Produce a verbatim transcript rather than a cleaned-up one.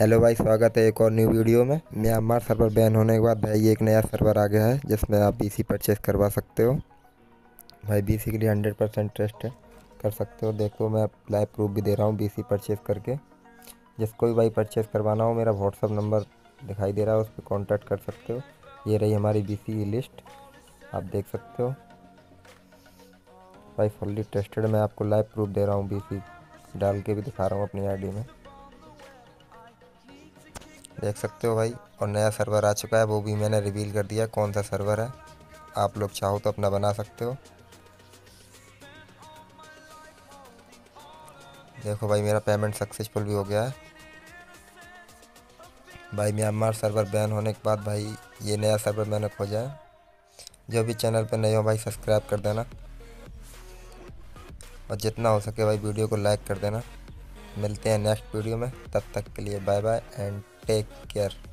Hello भाई, स्वागत है एक और न्यू वीडियो में। म्यांमार सर्वर बैन होने के बाद भाई एक नया सर्वर आ गया है जिसमें आप बीसी परचेस करवा सकते हो। भाई बीसी के लिए हंड्रेड परसेंट ट्रस्ट है, कर सकते हो। देखो मैं लाइव प्रूफ भी दे रहा हूँ बीसी परचेस करके। जिसको भी भाई परचेस करवाना हो, मेरा व्हाट्सअप नंबर दिखाई दे रहा है, उस पर कॉन्टैक्ट कर सकते हो। ये रही हमारी बीसी लिस्ट, आप देख सकते हो। भाई फुल्ली ट्रस्टेड, मैं आपको लाइव प्रूफ दे रहा हूँ, बीसी डाल के भी दिखा रहा हूँ अपनी आईडी में, देख सकते हो भाई। और नया सर्वर आ चुका है, वो भी मैंने रिवील कर दिया कौन सा सर्वर है। आप लोग चाहो तो अपना बना सकते हो। देखो भाई मेरा पेमेंट सक्सेसफुल भी हो गया है। भाई म्यांमार सर्वर बैन होने के बाद भाई ये नया सर्वर मैंने खोजा है। जो भी चैनल पे नए हो भाई सब्सक्राइब कर देना, और जितना हो सके भाई वीडियो को लाइक कर देना। मिलते हैं नेक्स्ट वीडियो में, तब तक के लिए bye bye and take care.